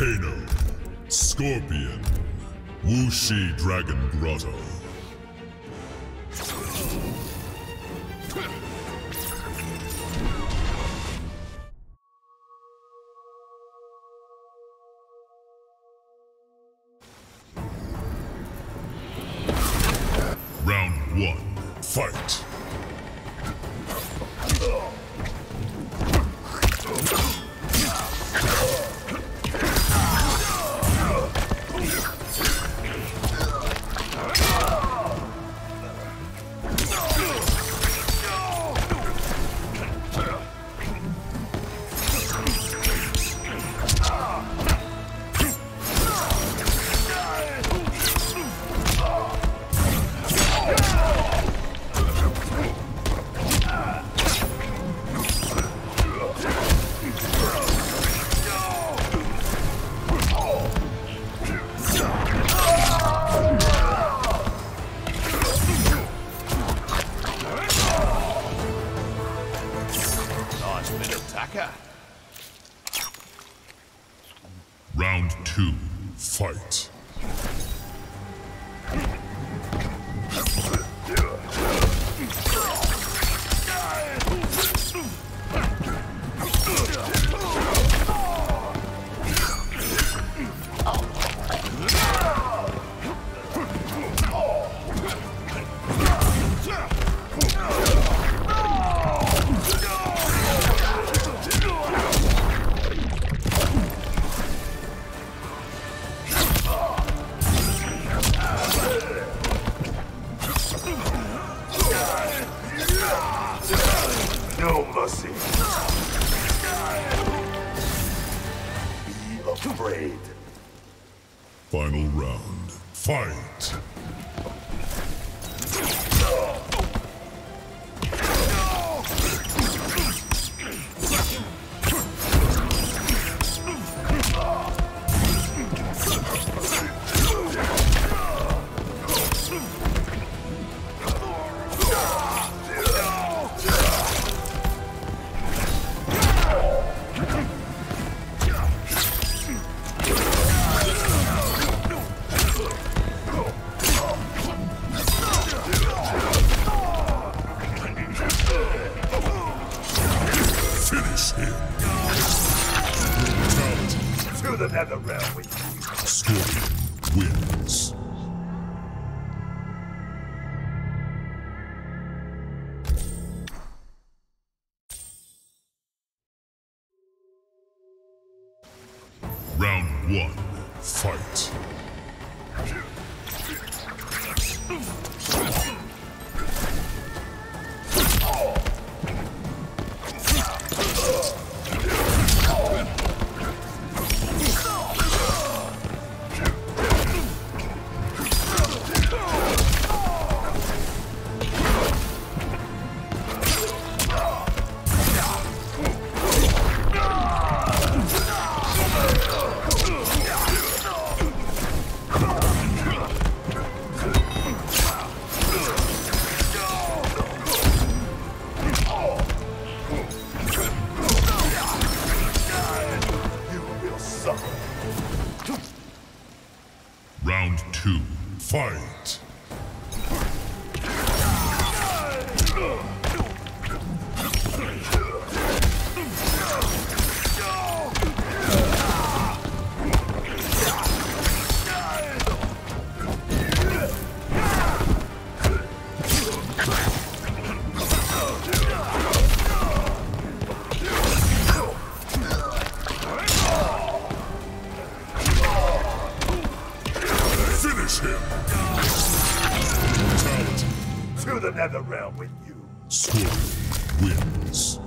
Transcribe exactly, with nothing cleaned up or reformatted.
Kano, Scorpion, Wu Shi Dragon Grotto. Round one, fight! Round two, fight. No mercy. Be afraid. Final round. Fight. To the Netherrealm we go. Scorpion wins. Round one, fight. Round two, fight! To the Netherrealm with you. Scorpion wins.